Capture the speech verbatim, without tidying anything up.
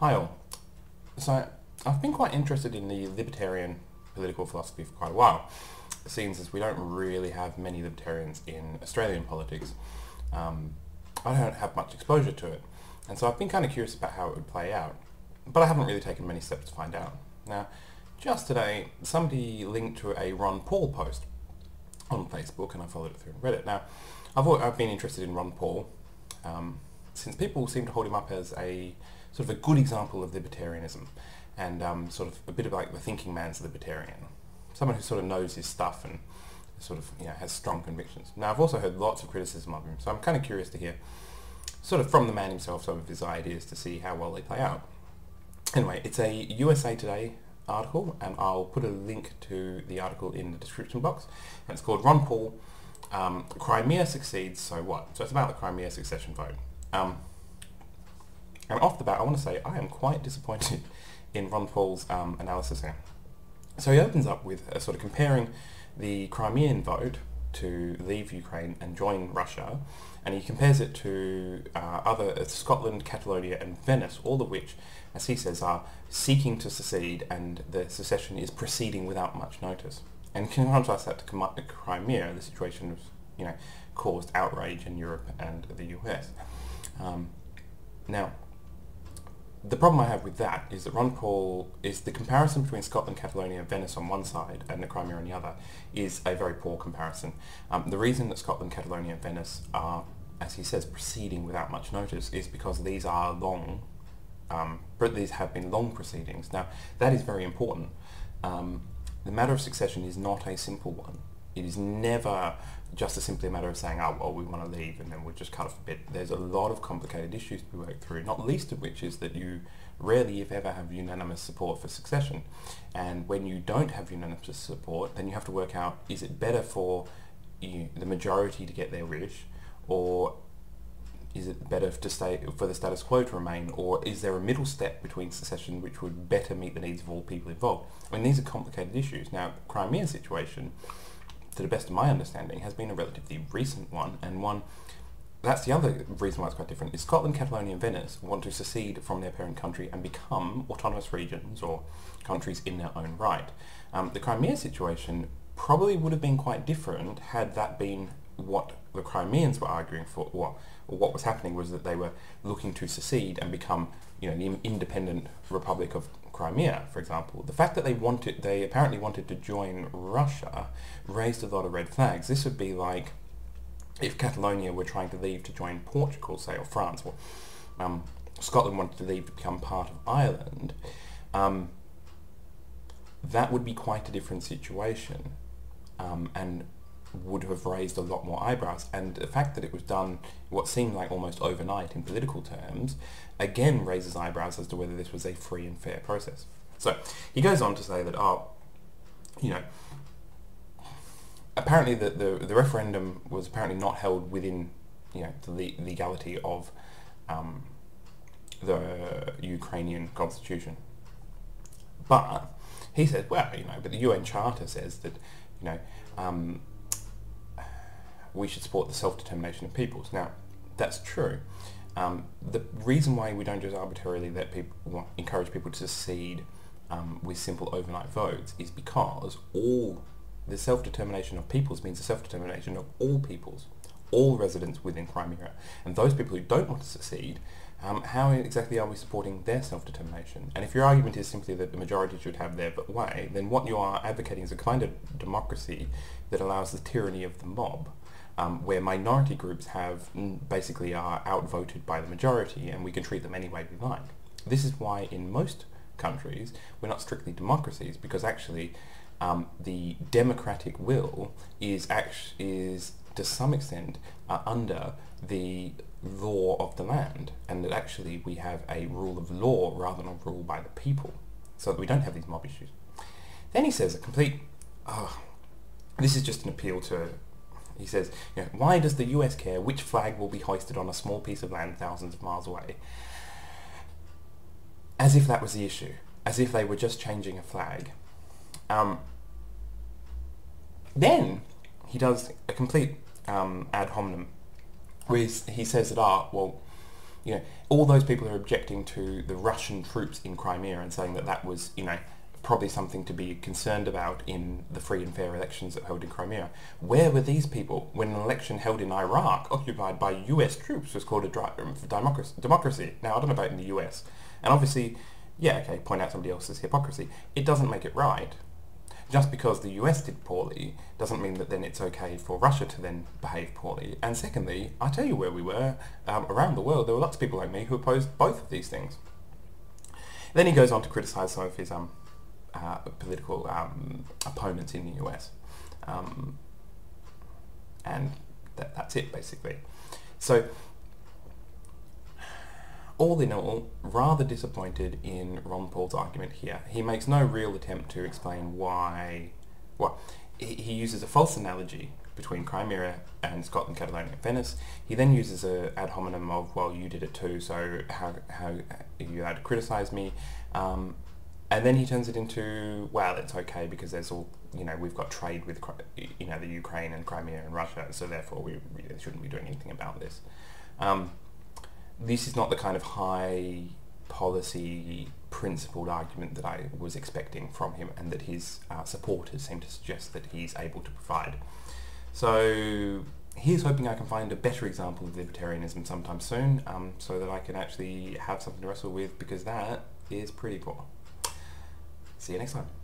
Hi all. So, I've been quite interested in the libertarian political philosophy for quite a while, seeing as we don't really have many libertarians in Australian politics. Um, I don't have much exposure to it, and so I've been kind of curious about how it would play out, but I haven't really taken many steps to find out. Now, just today, somebody linked to a Ron Paul post on Facebook, and I followed it through and read it. Now, I've, I've been interested in Ron Paul, um, since people seem to hold him up as a sort of a good example of libertarianism, and um, sort of a bit of like the thinking man's libertarian, someone who sort of knows his stuff and sort of, you know, has strong convictions. Now, I've also heard lots of criticism of him, so I'm kind of curious to hear sort of from the man himself some of his ideas to see how well they play out. Anyway, it's a U S A Today article, and I'll put a link to the article in the description box, and it's called Ron Paul, um, Crimea Succeeds, So What? So it's about the Crimea succession vote. Um, And off the bat, I want to say I am quite disappointed in Ron Paul's um, analysis here. So he opens up with a sort of comparing the Crimean vote to leave Ukraine and join Russia, and he compares it to uh, other uh, Scotland, Catalonia and Venice, all of which, as he says, are seeking to secede, and the secession is proceeding without much notice. And can contrast that to Crimea, the situation was, you know, caused outrage in Europe and the U S. Um, now. The problem I have with that is that Ron Paul is the comparison between Scotland, Catalonia, Venice on one side and the Crimea on the other is a very poor comparison. Um, the reason that Scotland, Catalonia and Venice are, as he says, proceeding without much notice is because these are long, um, these have been long proceedings. Now, that is very important. Um, the matter of succession is not a simple one. It is never just a simply a matter of saying, oh, well, we want to leave and then we'll just cut off a bit. There's a lot of complicated issues to be worked through, not least of which is that you rarely, if ever, have unanimous support for succession. And when you don't have unanimous support, then you have to work out, is it better for you, the majority to get their wish, or is it better to stay for the status quo to remain, or is there a middle step between secession which would better meet the needs of all people involved? I mean, these are complicated issues. Now, Crimea situation, to the best of my understanding, has been a relatively recent one, and one that's the other reason why it's quite different is Scotland, Catalonia and Venice want to secede from their parent country and become autonomous regions or countries in their own right. Um, the Crimea situation probably would have been quite different had that been what the Crimeans were arguing for, or, or what was happening was that they were looking to secede and become, you know, the independent Republic of Crimea, for example. The fact that they wanted, they apparently wanted to join Russia raised a lot of red flags. This would be like if Catalonia were trying to leave to join Portugal, say, or France, or um, Scotland wanted to leave to become part of Ireland. Um, that would be quite a different situation, um, and would have raised a lot more eyebrows. And the fact that it was done what seemed like almost overnight in political terms again raises eyebrows as to whether this was a free and fair process. So he goes on to say that, oh, you know, apparently the, the, the referendum was apparently not held within, you know, the le legality of um, the Ukrainian constitution. But he said, well, you know, but the U N Charter says that, you know, um, we should support the self-determination of peoples. Now, that's true. Um, the reason why we don't just arbitrarily let people, encourage people to secede um, with simple overnight votes is because all the self-determination of peoples means the self-determination of all peoples, all residents within Crimea. And those people who don't want to secede, um, how exactly are we supporting their self-determination? And if your argument is simply that the majority should have their way, then what you are advocating is a kind of democracy that allows the tyranny of the mob. Um, where minority groups have basically are outvoted by the majority, and we can treat them any way we like. This is why in most countries we're not strictly democracies, because actually um, the democratic will is act is to some extent uh, under the law of the land, and that actually we have a rule of law rather than a rule by the people, so that we don't have these mob issues. Then he says a complete, oh, this is just an appeal to. He says, you know, why does the U S care which flag will be hoisted on a small piece of land thousands of miles away? As if that was the issue. As if they were just changing a flag. Um, then he does a complete um, ad hominem, where he says that, ah, well, you know, all those people who are objecting to the Russian troops in Crimea and saying that that was, you know, probably something to be concerned about in the free and fair elections that held in Crimea. Where were these people when an election held in Iraq, occupied by U S troops, was called a democracy? Now, I don't know about in the U S. And obviously, yeah, okay, point out somebody else's hypocrisy. It doesn't make it right. Just because the U S did poorly doesn't mean that then it's okay for Russia to then behave poorly. And secondly, I tell you where we were, um, around the world, there were lots of people like me who opposed both of these things. Then he goes on to criticise some of his um, uh, political um, opponents in the U S. Um, and that, that's it, basically. So, all in all, rather disappointed in Ron Paul's argument here. He makes no real attempt to explain why... Well, he uses a false analogy between Crimea and Scotland, Catalonia and Venice. He then uses an ad hominem of, well, you did it too, so how, how are you allowed to criticise me? Um, and then he turns it into, well, it's okay because there's all, you know, we've got trade with, you know, the Ukraine and Crimea and Russia, so therefore we really shouldn't be doing anything about this. Um, This is not the kind of high policy principled argument that I was expecting from him and that his uh, supporters seem to suggest that he's able to provide. So here's hoping I can find a better example of libertarianism sometime soon, um, so that I can actually have something to wrestle with, because that is pretty poor. See you next time.